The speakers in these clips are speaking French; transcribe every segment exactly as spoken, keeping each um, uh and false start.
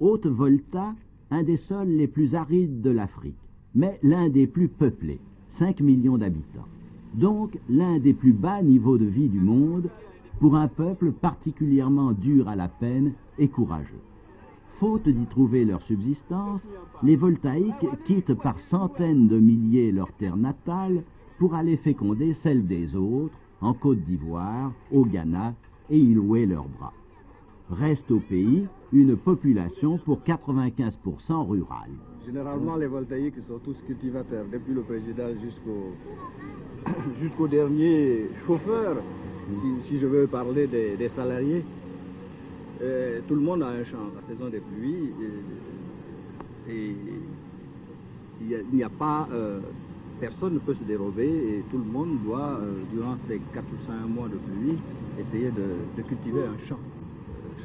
Haute-Volta, un des sols les plus arides de l'Afrique, mais l'un des plus peuplés, cinq millions d'habitants. Donc l'un des plus bas niveaux de vie du monde pour un peuple particulièrement dur à la peine et courageux. Faute d'y trouver leur subsistance, les Voltaïques quittent par centaines de milliers leur terre natale pour aller féconder celle des autres, en Côte d'Ivoire, au Ghana, et y louer leurs bras. Reste au pays une population pour quatre-vingt-quinze pour cent rurale. Généralement, les Voltaïques sont tous cultivateurs, depuis le président jusqu'au jusqu'au dernier chauffeur. Si, si je veux parler des, des salariés, euh, tout le monde a un champ. La saison des pluies, et il n'y a, a pas... Euh, personne ne peut se dérober et tout le monde doit, euh, durant ces quatre ou cinq mois de pluie, essayer de, de cultiver un champ.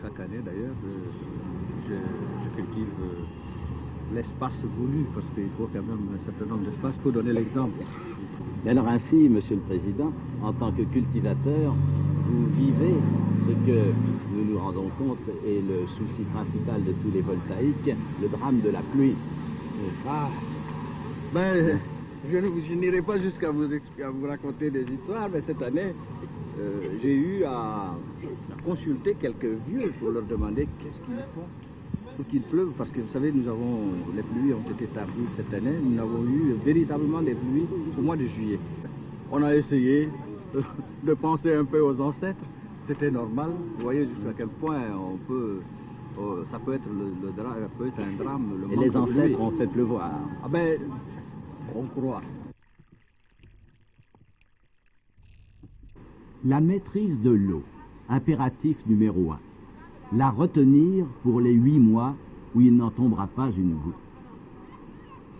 Chaque année d'ailleurs, euh, je, je cultive euh, l'espace voulu, parce qu'il faut quand même un certain nombre d'espaces pour donner l'exemple. Alors ainsi, Monsieur le Président, en tant que cultivateur, vous vivez ce que nous nous rendons compte est le souci principal de tous les Voltaïques, le drame de la pluie. Ah, ben... Je, je n'irai pas jusqu'à vous, à vous raconter des histoires, mais cette année, euh, j'ai eu à, à consulter quelques vieux pour leur demander qu'est-ce qu'ils font pour qu'il pleuve, parce que vous savez, nous avons, les pluies ont été tardives cette année, nous avons eu véritablement des pluies au mois de juillet. On a essayé de penser un peu aux ancêtres, c'était normal, vous voyez jusqu'à quel point on peut... Oh, ça peut être, le, le dra ça peut être un drame. Le Et les ancêtres ont fait pleuvoir. Ah ben, on croit. La maîtrise de l'eau, impératif numéro un. La retenir pour les huit mois où il n'en tombera pas une goutte.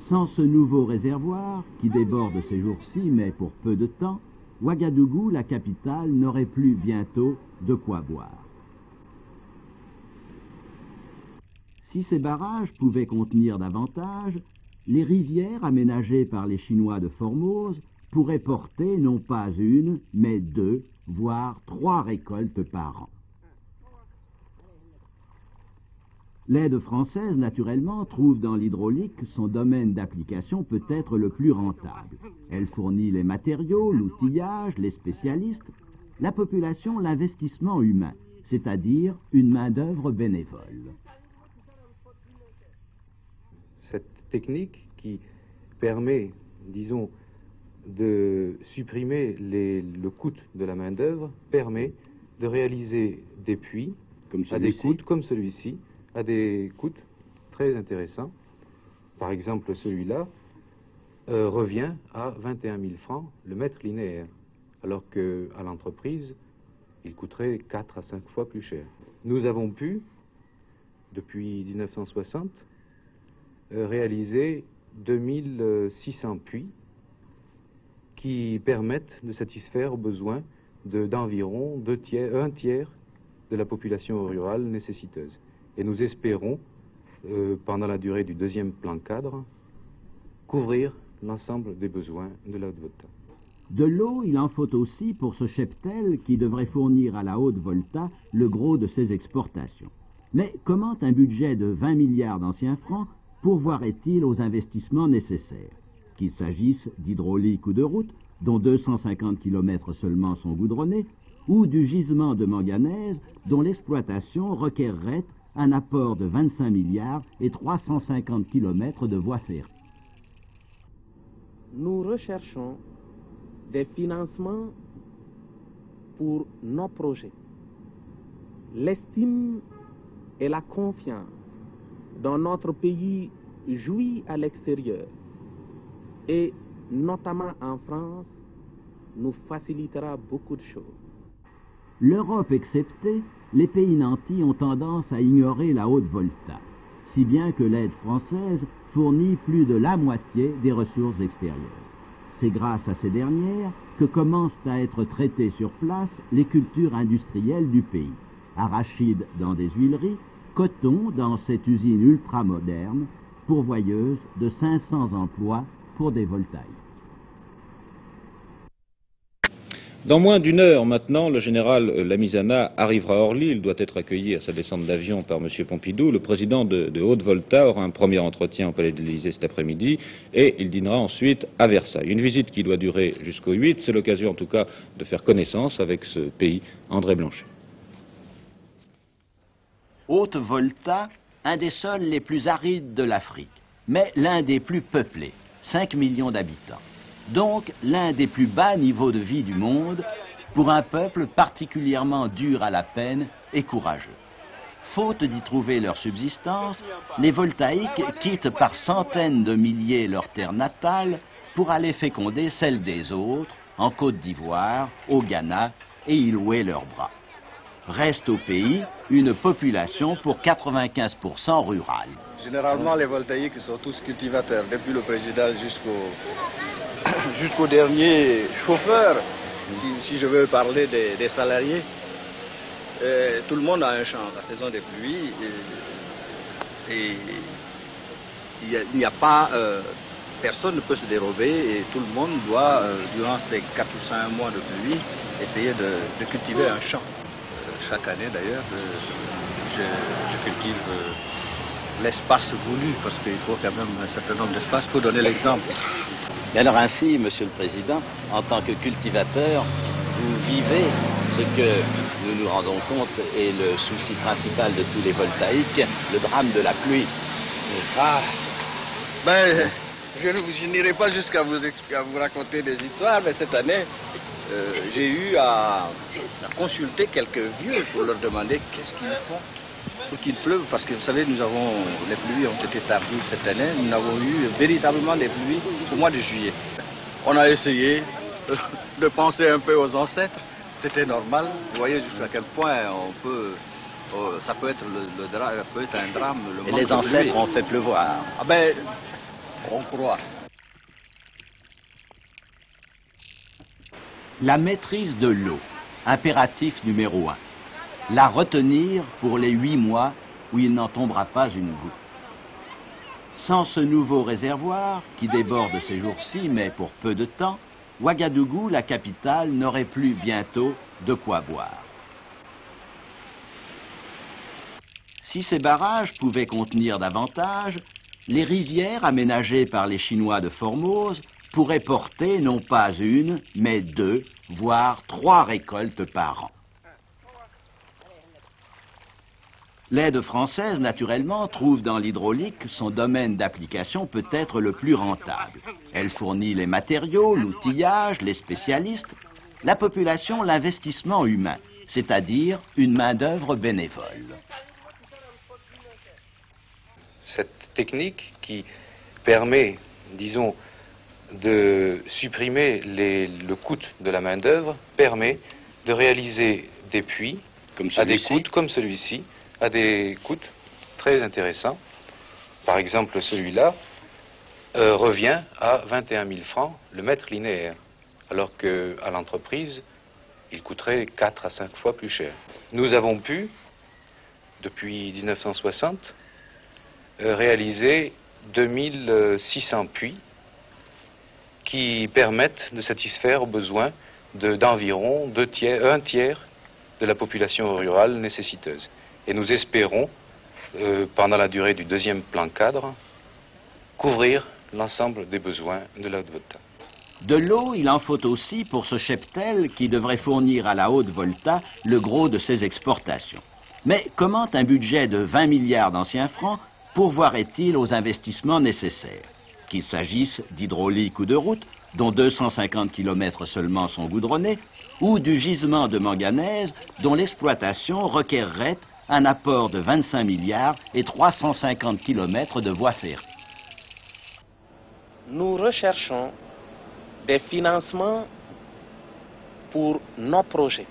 Sans ce nouveau réservoir, qui déborde ces jours-ci, mais pour peu de temps, Ouagadougou, la capitale, n'aurait plus bientôt de quoi boire. Si ces barrages pouvaient contenir davantage, les rizières aménagées par les Chinois de Formose pourraient porter non pas une, mais deux, voire trois récoltes par an. L'aide française, naturellement, trouve dans l'hydraulique son domaine d'application peut-être le plus rentable. Elle fournit les matériaux, l'outillage, les spécialistes, la population, l'investissement humain, c'est-à-dire une main-d'œuvre bénévole. Cette technique qui permet, disons, de supprimer les, le coût de la main-d'œuvre, permet de réaliser des puits comme à des coûts comme celui-ci, à des coûts très intéressants. Par exemple, celui-là euh, revient à vingt et un mille francs le mètre linéaire, alors qu'à l'entreprise, il coûterait quatre à cinq fois plus cher. Nous avons pu, depuis mille neuf cent soixante, réaliser deux mille six cents puits qui permettent de satisfaire aux besoins d'environ de, tiers, un tiers de la population rurale nécessiteuse. Et nous espérons, euh, pendant la durée du deuxième plan cadre, couvrir l'ensemble des besoins de la Haute-Volta. De l'eau, il en faut aussi pour ce cheptel qui devrait fournir à la Haute-Volta le gros de ses exportations. Mais comment un budget de vingt milliards d'anciens francs pourvoirait-il aux investissements nécessaires, qu'il s'agisse d'hydraulique ou de route, dont deux cent cinquante kilomètres seulement sont goudronnés, ou du gisement de manganèse, dont l'exploitation requerrait un apport de vingt-cinq milliards et trois cent cinquante kilomètres de voies ferrées. Nous recherchons des financements pour nos projets. L'estime et la confiance dans notre pays jouit à l'extérieur et notamment en France nous facilitera beaucoup de choses. L'Europe exceptée, les pays nantis ont tendance à ignorer la Haute-Volta, si bien que l'aide française fournit plus de la moitié des ressources extérieures. C'est grâce à ces dernières que commencent à être traitées sur place les cultures industrielles du pays, arachides dans des huileries, coton dans cette usine ultramoderne, pourvoyeuse de cinq cents emplois pour des Voltaïques. Dans moins d'une heure maintenant, le général Lamizana arrivera à Orly. Il doit être accueilli à sa descente d'avion par M. Pompidou. Le président de, de Haute-Volta aura un premier entretien au palais de l'Elysée cet après-midi et il dînera ensuite à Versailles. Une visite qui doit durer jusqu'au huit. C'est l'occasion en tout cas de faire connaissance avec ce pays. André Blanchet. Haute-Volta, un des sols les plus arides de l'Afrique, mais l'un des plus peuplés, cinq millions d'habitants. Donc l'un des plus bas niveaux de vie du monde pour un peuple particulièrement dur à la peine et courageux. Faute d'y trouver leur subsistance, les Voltaïques quittent par centaines de milliers leur terre natale pour aller féconder celle des autres en Côte d'Ivoire, au Ghana et y louer leurs bras. Reste au pays une population pour quatre-vingt-quinze pour cent rurale. Généralement, les Voltaïques sont tous cultivateurs, depuis le président jusqu'au jusqu'au dernier chauffeur. Si, si je veux parler des, des salariés, euh, tout le monde a un champ. La saison des pluies, et, et, il n'y a, a pas... Euh, personne ne peut se dérober et tout le monde doit, euh, durant ces quatre ou cinq mois de pluie, essayer de, de cultiver un champ. Chaque année d'ailleurs, je, je cultive l'espace voulu, parce qu'il faut quand même un certain nombre d'espaces pour donner l'exemple. Et alors ainsi, Monsieur le Président, en tant que cultivateur, vous vivez ce que nous nous rendons compte est le souci principal de tous les Voltaïques, le drame de la pluie. Ah, ben, je, je n'irai pas jusqu'à vous, à vous raconter des histoires, mais cette année... Euh, j'ai eu à, à consulter quelques vieux pour leur demander qu'est-ce qu'ils font pour qu'il pleuve, parce que vous savez, nous avons, les pluies ont été tardives cette année, nous avons eu véritablement des pluies au mois de juillet. On a essayé euh, de penser un peu aux ancêtres, c'était normal, vous voyez jusqu'à quel point on peut, euh, ça peut être, le, le drame, ça peut être un drame. Le Et les ancêtres ont fait pleuvoir. Ah ben, on croit. La maîtrise de l'eau, impératif numéro un. La retenir pour les huit mois où il n'en tombera pas une goutte. Sans ce nouveau réservoir, qui déborde ces jours-ci, mais pour peu de temps, Ouagadougou, la capitale, n'aurait plus bientôt de quoi boire. Si ces barrages pouvaient contenir davantage, les rizières aménagées par les Chinois de Formose pourrait porter non pas une, mais deux, voire trois récoltes par an. L'aide française, naturellement, trouve dans l'hydraulique son domaine d'application peut-être le plus rentable. Elle fournit les matériaux, l'outillage, les spécialistes, la population, l'investissement humain, c'est-à-dire une main-d'œuvre bénévole. Cette technique qui permet, disons, de supprimer les, le coût de la main-d'œuvre permet de réaliser des puits comme à des coûts comme celui-ci, à des coûts très intéressants. Par exemple, celui-là euh, revient à vingt et un mille francs le mètre linéaire, alors qu'à l'entreprise, il coûterait quatre à cinq fois plus cher. Nous avons pu, depuis mille neuf cent soixante, euh, réaliser deux mille six cents puits qui permettent de satisfaire aux besoins d'environ de, tiers, un tiers de la population rurale nécessiteuse. Et nous espérons, euh, pendant la durée du deuxième plan cadre, couvrir l'ensemble des besoins de la Haute-Volta. De l'eau, il en faut aussi pour ce cheptel qui devrait fournir à la Haute-Volta le gros de ses exportations. Mais comment un budget de vingt milliards d'anciens francs pourvoirait-il aux investissements nécessaires ? Qu'il s'agisse d'hydraulique ou de route, dont deux cent cinquante kilomètres seulement sont goudronnés, ou du gisement de manganèse, dont l'exploitation requerrait un apport de vingt-cinq milliards et trois cent cinquante kilomètres de voies ferrées. Nous recherchons des financements pour nos projets.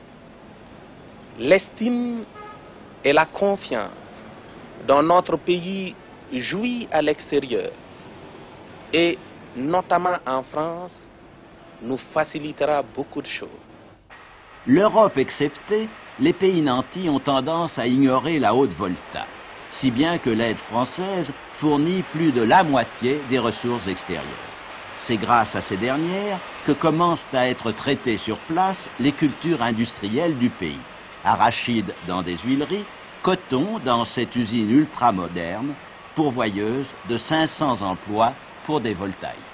L'estime et la confiance dont notre pays jouit à l'extérieur et notamment en France, nous facilitera beaucoup de choses. L'Europe exceptée, les pays nantis ont tendance à ignorer la Haute-Volta, si bien que l'aide française fournit plus de la moitié des ressources extérieures. C'est grâce à ces dernières que commencent à être traitées sur place les cultures industrielles du pays. Arachides dans des huileries, coton dans cette usine ultramoderne, pourvoyeuse de cinq cents emplois pour des voltailles.